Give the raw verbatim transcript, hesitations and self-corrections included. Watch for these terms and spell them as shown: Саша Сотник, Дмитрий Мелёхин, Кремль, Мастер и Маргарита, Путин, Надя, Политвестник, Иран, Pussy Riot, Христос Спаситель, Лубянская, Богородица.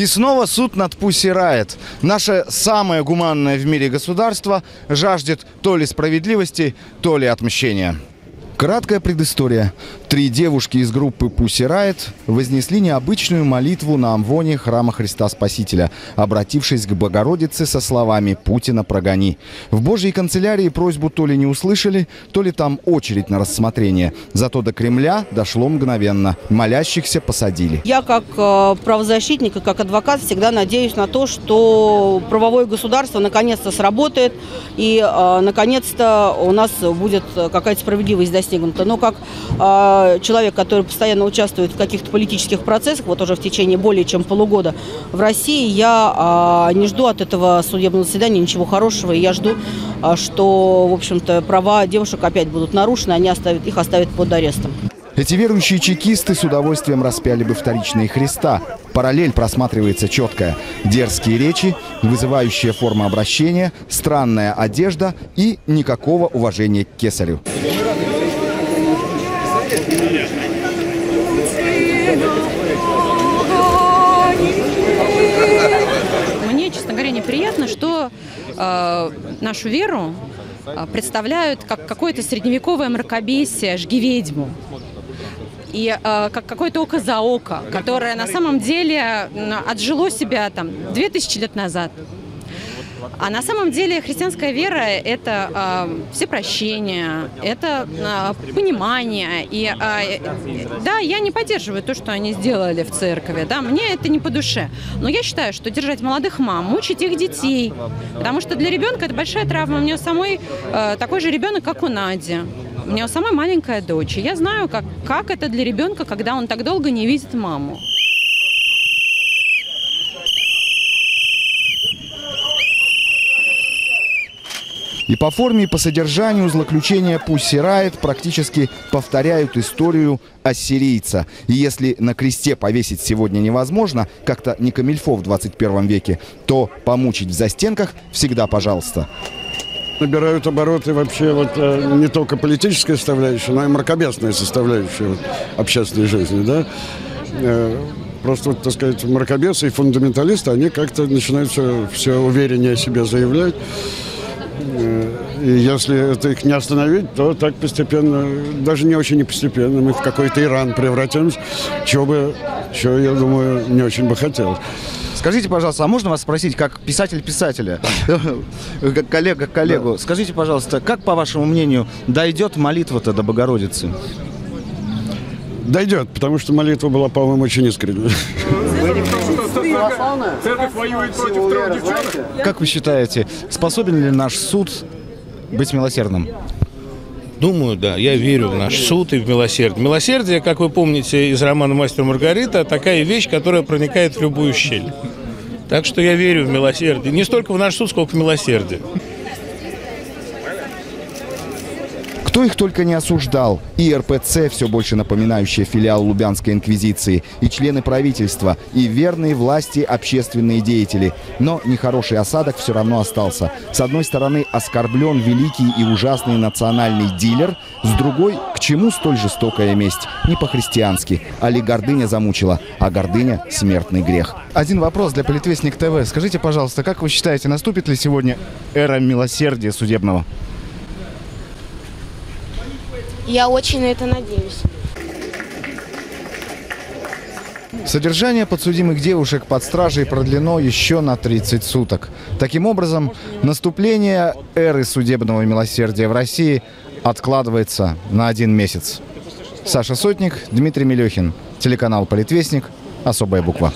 И снова суд над Pussy Riot. Наше самое гуманное в мире государство жаждет то ли справедливости, то ли отмщения. Краткая предыстория. Три девушки из группы Pussy Riot вознесли необычную молитву на амвоне храма Христа Спасителя, обратившись к Богородице со словами «Путина прогони». В Божьей канцелярии просьбу то ли не услышали, то ли там очередь на рассмотрение. Зато до Кремля дошло мгновенно. Молящихся посадили. Я как правозащитник и как адвокат всегда надеюсь на то, что правовое государство наконец-то сработает и наконец-то у нас будет какая-то справедливость достигнута. Но как э, человек, который постоянно участвует в каких-то политических процессах, вот уже в течение более чем полугода в России, я э, не жду от этого судебного заседания ничего хорошего. И я жду, э, что, в общем-то, права девушек опять будут нарушены, они оставят, их оставят под арестом. Эти верующие чекисты с удовольствием распяли бы вторичные Христа. Параллель просматривается четкая. Дерзкие речи, вызывающая форма обращения, странная одежда и никакого уважения к кесарю. Мне, честно говоря, неприятно, что э, нашу веру э, представляют как какое-то средневековое мракобесие «жги ведьму». И э, как какое-то око за око, которое на самом деле отжило себя там две тысячи лет назад. А на самом деле христианская вера – это э, все прощения, это э, понимание. И, э, да, я не поддерживаю то, что они сделали в церкви, да, мне это не по душе. Но я считаю, что держать молодых мам, мучить их детей, потому что для ребенка это большая травма. У меня самой э, такой же ребенок, как у Нади. У меня самая маленькая дочь. И я знаю, как, как это для ребенка, когда он так долго не видит маму. И по форме, и по содержанию злоключения Pussy Riot практически повторяют историю ассирийца. И если на кресте повесить сегодня невозможно, как-то не камильфо в двадцать первом веке, то помучить в застенках всегда пожалуйста. Набирают обороты вообще вот, не только политическая составляющая, но и мракобесная составляющая вот, общественной жизни. Да? Просто, вот, так сказать, мракобесы и фундаменталисты, они как-то начинают все, все увереннее о себе заявлять. И если это их не остановить, то так постепенно, даже не очень и постепенно, мы в какой-то Иран превратимся, чего бы, чего, я думаю, не очень бы хотел. Скажите, пожалуйста, а можно вас спросить, как писатель писателя, как коллега коллегу, скажите, пожалуйста, как, по вашему мнению, дойдет молитва-то до Богородицы? Дойдет, потому что молитва была, по-моему, очень искренняя. Церковь воюет против трех девчонок. Как вы считаете, способен ли наш суд быть милосердным? Думаю, да. Я верю в наш суд и в милосердие. Милосердие, как вы помните из романа «Мастер и Маргарита», такая вещь, которая проникает в любую щель. Так что я верю в милосердие. Не столько в наш суд, сколько в милосердие. Кто их только не осуждал. И эр пэ цэ, все больше напоминающая филиал Лубянской инквизиции, и члены правительства, и верные власти общественные деятели. Но нехороший осадок все равно остался. С одной стороны, оскорблен великий и ужасный национальный дилер, с другой, к чему столь жестокая месть? Не по-христиански. Али гордыня замучила, а гордыня – смертный грех. Один вопрос для Политвестник тэ вэ. Скажите, пожалуйста, как вы считаете, наступит ли сегодня эра милосердия судебного? Я очень на это надеюсь. Содержание подсудимых девушек под стражей продлено еще на тридцать суток. Таким образом, наступление эры судебного милосердия в России откладывается на один месяц. Саша Сотник, Дмитрий Мелёхин, телеканал «Политвестник», особая буква.